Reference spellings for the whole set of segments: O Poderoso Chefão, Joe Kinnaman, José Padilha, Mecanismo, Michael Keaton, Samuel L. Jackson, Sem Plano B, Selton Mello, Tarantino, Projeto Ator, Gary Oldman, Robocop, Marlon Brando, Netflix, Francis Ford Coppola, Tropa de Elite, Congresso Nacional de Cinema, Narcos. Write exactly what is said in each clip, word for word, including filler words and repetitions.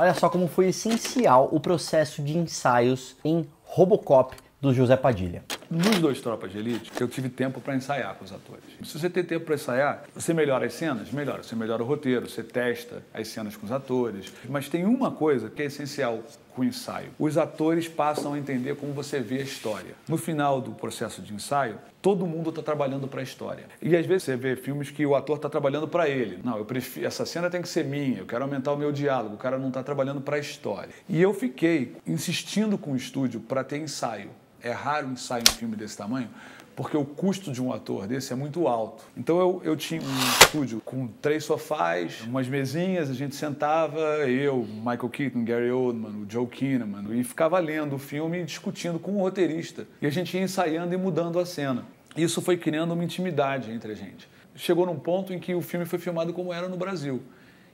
Olha só como foi essencial o processo de ensaios em Robocop do José Padilha. Nos dois Tropas de Elite, eu tive tempo para ensaiar com os atores. Se você tem tempo para ensaiar, você melhora as cenas? Melhora. Você melhora o roteiro, você testa as cenas com os atores. Mas tem uma coisa que é essencial com o ensaio. Os atores passam a entender como você vê a história. No final do processo de ensaio, todo mundo está trabalhando para a história. E às vezes você vê filmes que o ator está trabalhando para ele. Não, eu prefiro, essa cena tem que ser minha, eu quero aumentar o meu diálogo. O cara não está trabalhando para a história. E eu fiquei insistindo com o estúdio para ter ensaio. É raro ensaiar um filme desse tamanho, porque o custo de um ator desse é muito alto. Então eu, eu tinha um estúdio com três sofás, umas mesinhas, a gente sentava, eu, Michael Keaton, Gary Oldman, o Joe Kinnaman, e ficava lendo o filme e discutindo com o roteirista. E a gente ia ensaiando e mudando a cena. Isso foi criando uma intimidade entre a gente. Chegou num ponto em que o filme foi filmado como era no Brasil.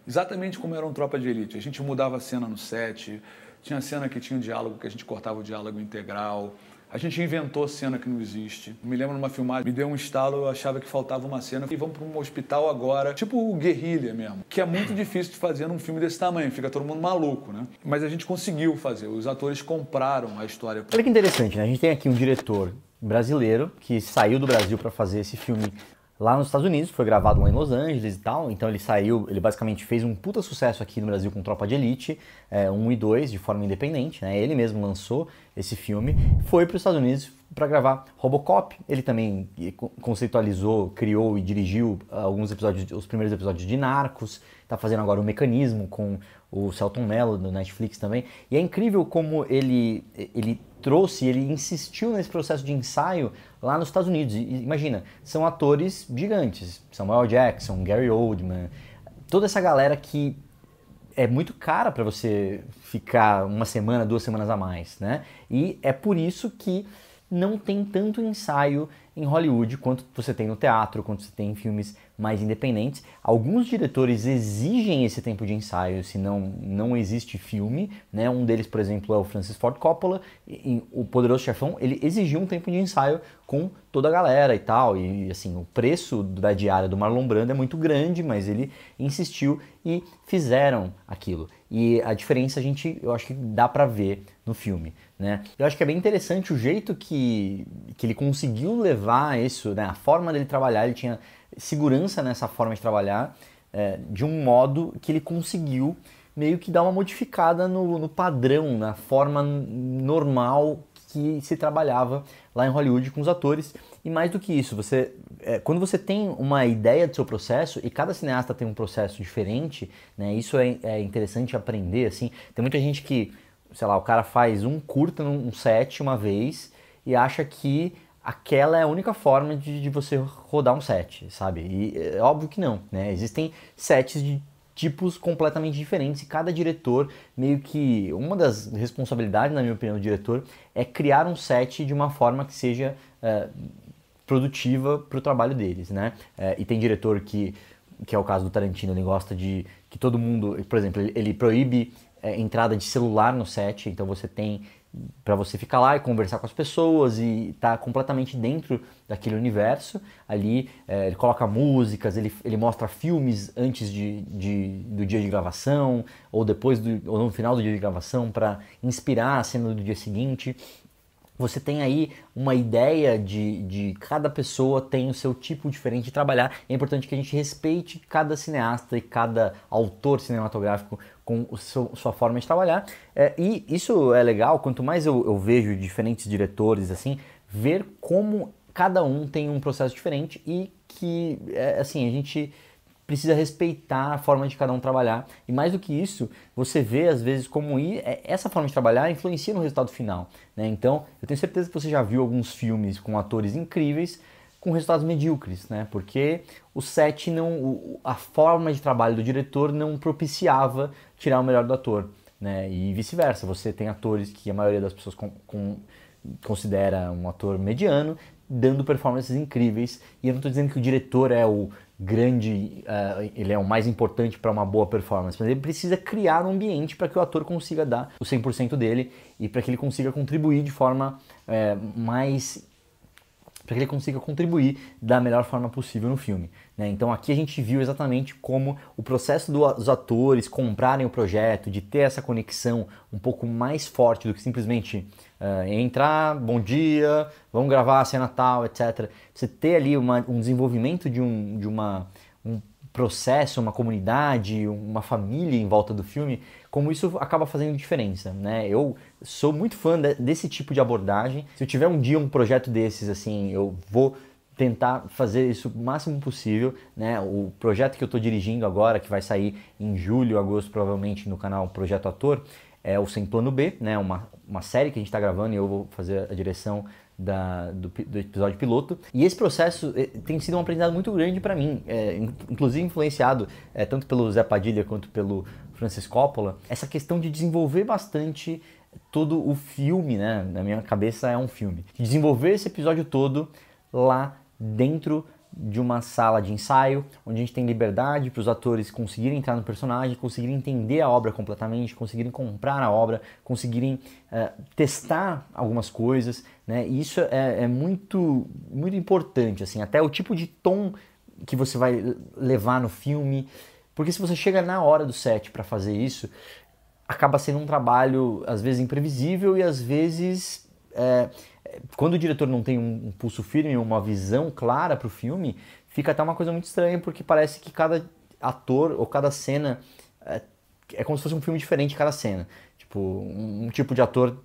Exatamente como era um Tropa de Elite. A gente mudava a cena no set, tinha cena que tinha um diálogo, que a gente cortava o diálogo integral. A gente inventou cena que não existe. Me lembro numa filmagem, me deu um estalo, eu achava que faltava uma cena. E vamos para um hospital agora, tipo o Guerrilha mesmo, que é muito difícil de fazer num filme desse tamanho, fica todo mundo maluco, né? Mas a gente conseguiu fazer, os atores compraram a história. Olha que interessante, né? A gente tem aqui um diretor brasileiro que saiu do Brasil para fazer esse filme lá nos Estados Unidos, foi gravado lá em Los Angeles e tal, então ele saiu, ele basicamente fez um puta sucesso aqui no Brasil com Tropa de Elite, é, um e dois, de forma independente, né? Ele mesmo lançou esse filme, foi para os Estados Unidos para gravar Robocop, ele também conceitualizou, criou e dirigiu alguns episódios, os primeiros episódios de Narcos, tá fazendo agora o Mecanismo com o Selton Mello, do Netflix também, e é incrível como ele, ele trouxe, ele insistiu nesse processo de ensaio lá nos Estados Unidos. E, imagina, são atores gigantes, Samuel L. Jackson, Gary Oldman, toda essa galera que é muito cara para você ficar uma semana, duas semanas a mais, né? E é por isso que não tem tanto ensaio em Hollywood quanto você tem no teatro, quanto você tem em filmes mais independentes. Alguns diretores exigem esse tempo de ensaio, senão não existe filme, né? Um deles, por exemplo, é o Francis Ford Coppola. Em O Poderoso Chefão, ele exigiu um tempo de ensaio com toda a galera e tal. E assim, o preço da diária do Marlon Brando é muito grande, mas ele insistiu e fizeram aquilo. E a diferença a gente, eu acho que dá pra ver no filme, né? Eu acho que é bem interessante o jeito que, que ele conseguiu levar isso, né? A forma dele trabalhar, ele tinha segurança nessa forma de trabalhar, é, de um modo que ele conseguiu meio que dar uma modificada no, no padrão, na forma normal que se trabalhava lá em Hollywood com os atores. E mais do que isso, você, é, quando você tem uma ideia do seu processo, e cada cineasta tem um processo diferente, né, isso é, é interessante aprender, assim. Tem muita gente que, sei lá, o cara faz um curta, um set uma vez, e acha que aquela é a única forma de, de você rodar um set, sabe? E é óbvio que não, né? Existem sets de tipos completamente diferentes e cada diretor meio que... Uma das responsabilidades, na minha opinião, do diretor é criar um set de uma forma que seja... É, produtiva para o trabalho deles, né? É, e tem diretor que, que é o caso do Tarantino, ele gosta de que todo mundo, por exemplo, ele, ele proíbe é, entrada de celular no set, então você tem para você ficar lá e conversar com as pessoas e tá completamente dentro daquele universo ali, é, ele coloca músicas, ele, ele mostra filmes antes de, de, do dia de gravação ou depois do, ou no final do dia de gravação para inspirar a cena do dia seguinte. Você tem aí uma ideia de, de cada pessoa tem o seu tipo diferente de trabalhar. É importante que a gente respeite cada cineasta e cada autor cinematográfico com o seu, sua forma de trabalhar. É, e isso é legal, quanto mais eu, eu vejo diferentes diretores, assim, ver como cada um tem um processo diferente e que, é, assim, a gente... precisa respeitar a forma de cada um trabalhar. E mais do que isso, você vê às vezes como ir, essa forma de trabalhar influencia no resultado final, né? Então, eu tenho certeza que você já viu alguns filmes com atores incríveis com resultados medíocres, né? Porque o set, não, a forma de trabalho do diretor não propiciava tirar o melhor do ator, né? E vice-versa, você tem atores que a maioria das pessoas com, com, considera um ator mediano, dando performances incríveis. E eu não estou dizendo que o diretor é o grande, uh, ele é o mais importante para uma boa performance, mas ele precisa criar um ambiente para que o ator consiga dar o cem por cento dele e para que ele consiga contribuir de forma uh, mais para que ele consiga contribuir da melhor forma possível no filme, né? Então aqui a gente viu exatamente como o processo dos atores comprarem o projeto, de ter essa conexão um pouco mais forte do que simplesmente uh, entrar, bom dia, vamos gravar a cena tal, etcétera. Você ter ali uma, um desenvolvimento de, um, de uma, um processo, uma comunidade, uma família em volta do filme, como isso acaba fazendo diferença, né? Eu sou muito fã de, desse tipo de abordagem. Se eu tiver um dia um projeto desses, assim, eu vou tentar fazer isso o máximo possível, né? O projeto que eu estou dirigindo agora, que vai sair em julho, agosto, provavelmente, no canal Projeto Ator, é o Sem Plano B, né? Uma, uma série que a gente está gravando e eu vou fazer a direção Da, do, do episódio piloto. E esse processo tem sido um aprendizado muito grande para mim, é, inclusive influenciado é, tanto pelo José Padilha quanto pelo Francis Coppola, essa questão de desenvolver bastante todo o filme, né? Na minha cabeça é um filme. Desenvolver esse episódio todo lá dentro de uma sala de ensaio, onde a gente tem liberdade para os atores conseguirem entrar no personagem, conseguirem entender a obra completamente, conseguirem comprar a obra, conseguirem uh, testar algumas coisas, né? E isso é, é muito, muito importante, assim, até o tipo de tom que você vai levar no filme, porque se você chega na hora do set para fazer isso, acaba sendo um trabalho às vezes imprevisível e às vezes... É, quando o diretor não tem um pulso firme, uma visão clara para o filme, fica até uma coisa muito estranha, porque parece que cada ator ou cada cena é, é como se fosse um filme diferente cada cena. Tipo, um, um tipo de ator,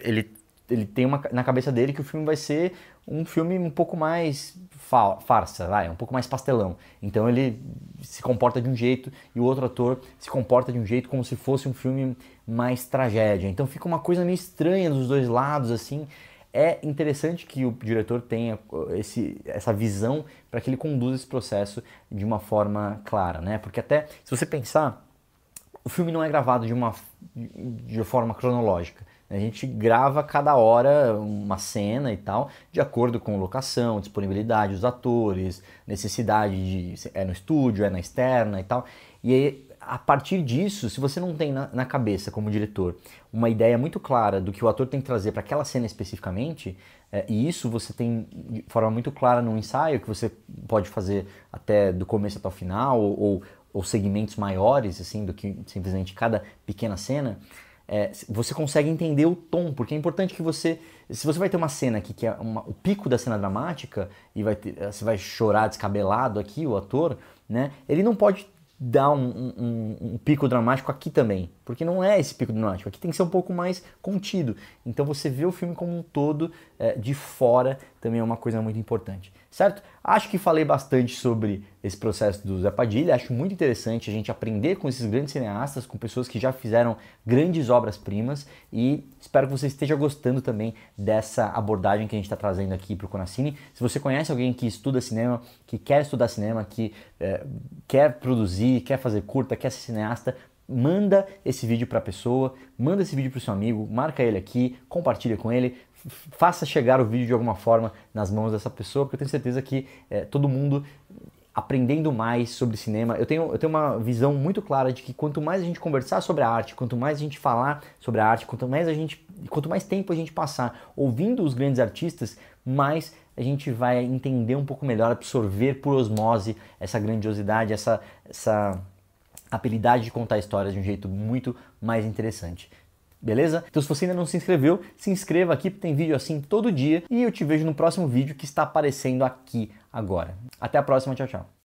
ele, ele tem uma, na cabeça dele que o filme vai ser um filme um pouco mais fa farsa, vai, um pouco mais pastelão. Então ele se comporta de um jeito e o outro ator se comporta de um jeito como se fosse um filme mais tragédia. Então fica uma coisa meio estranha dos dois lados, assim. É interessante que o diretor tenha esse, essa visão para que ele conduza esse processo de uma forma clara, né? Porque até, se você pensar, o filme não é gravado de uma de forma cronológica. A gente grava cada hora uma cena e tal, de acordo com locação, disponibilidade dos atores, necessidade de... é no estúdio, é na externa e tal. E aí, a partir disso, se você não tem na, na cabeça, como diretor, uma ideia muito clara do que o ator tem que trazer para aquela cena especificamente, é, e isso você tem de forma muito clara no ensaio, que você pode fazer até do começo até o final, ou, ou, ou segmentos maiores, assim, do que simplesmente cada pequena cena, é, você consegue entender o tom, porque é importante que você... Se você vai ter uma cena aqui que é uma, o pico da cena dramática, e vai ter, você vai chorar descabelado aqui, o ator, né, ele não pode... dá um, um, um pico dramático aqui também, porque não é esse pico dramático, aqui tem que ser um pouco mais contido. Então você vê o filme como um todo, é, de fora, também é uma coisa muito importante, certo? Acho que falei bastante sobre esse processo do José Padilha, acho muito interessante a gente aprender com esses grandes cineastas, com pessoas que já fizeram grandes obras-primas, e espero que você esteja gostando também dessa abordagem que a gente está trazendo aqui para o Conacine. Se você conhece alguém que estuda cinema, que quer estudar cinema, que é, quer produzir, quer fazer curta, quer ser cineasta, manda esse vídeo para a pessoa, manda esse vídeo para o seu amigo, marca ele aqui, compartilha com ele, faça chegar o vídeo de alguma forma nas mãos dessa pessoa, porque eu tenho certeza que é, todo mundo aprendendo mais sobre cinema. Eu tenho, eu tenho uma visão muito clara de que quanto mais a gente conversar sobre a arte, quanto mais a gente falar sobre a arte, quanto mais, a gente, quanto mais tempo a gente passar ouvindo os grandes artistas, mais a gente vai entender um pouco melhor, absorver por osmose essa grandiosidade, essa... essa a habilidade de contar histórias de um jeito muito mais interessante, beleza? Então se você ainda não se inscreveu, se inscreva aqui, porque tem vídeo assim todo dia, e eu te vejo no próximo vídeo que está aparecendo aqui agora. Até a próxima, tchau, tchau!